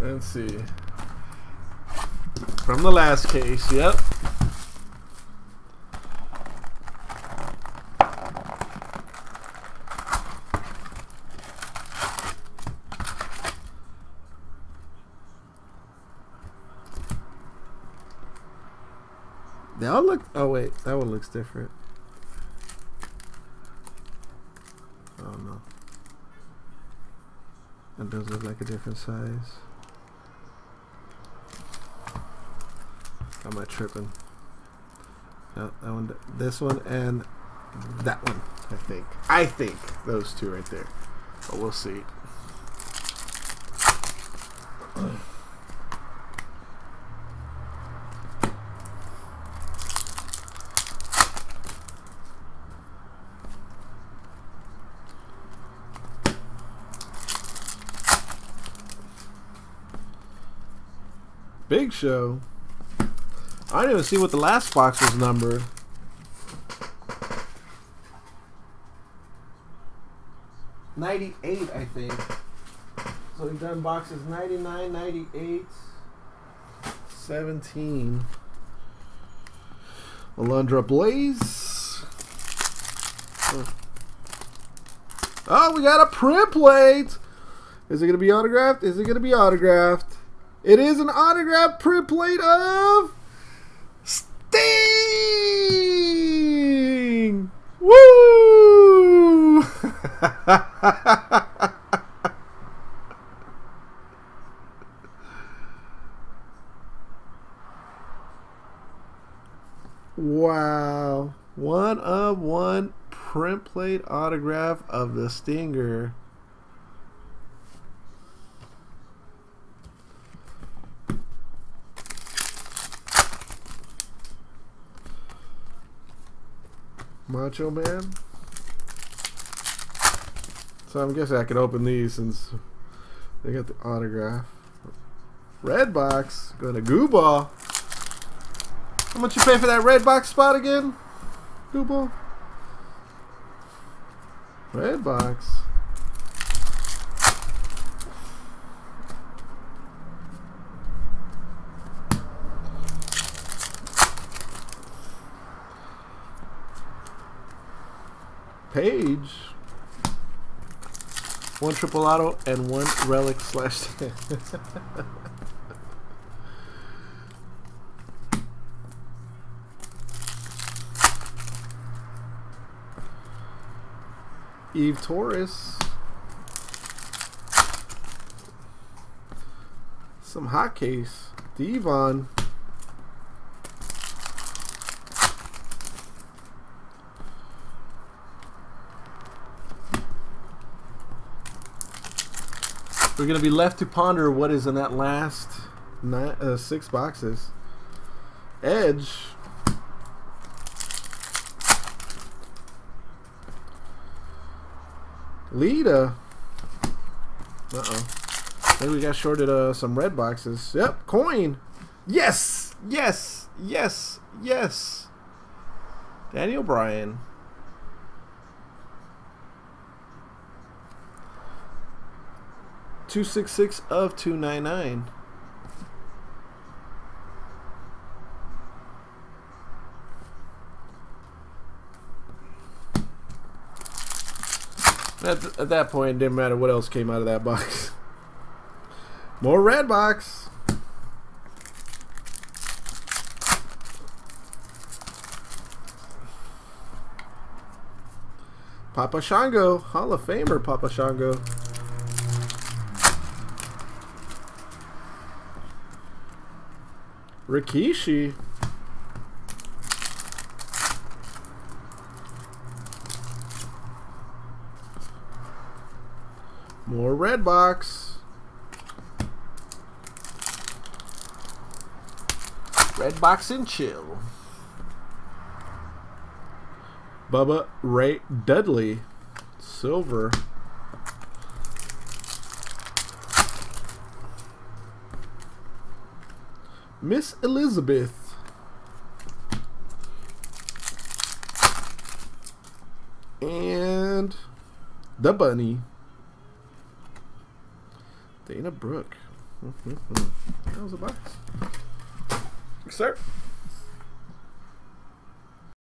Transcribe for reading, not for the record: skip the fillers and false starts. Let's see. From the last case, yep. They all look, oh wait, that one looks different. Oh no. That does look like a different size. Am I tripping? No, that one, this one, and that one. I think. I think those two right there. But we'll see. Big Show. I didn't even see what the last box was numbered. '98, I think. So we've done boxes 99, 98, 17. Alundra Blaze. Oh, we got a print plate. Is it going to be autographed? Is it going to be autographed? It is an autographed print plate of... Sting! Woo! Wow. 1/1 print plate autograph of the Stinger. Macho Man. So I'm guessing I could open these since they got the autograph. Red box. Going to Gooball. How much you pay for that red box spot again? Gooball. Red box. Page, 1 triple auto and 1 relic/10. Eve Torres. Some hot case. D-Von. We're going to be left to ponder what is in that last 6 boxes. Edge. Lita. Uh-oh. Maybe we got shorted some red boxes. Yep, coin. Yes, yes, yes, yes. Daniel Bryan. /266 of 299. At that point, it didn't matter what else came out of that box. More red box. Papa Shango, Hall of Famer Papa Shango. Rikishi. More red box. Red box and chill. Bubba Ray Dudley. Silver. Miss Elizabeth. And the bunny. Dana Brooke. That was a box. Yes, sir.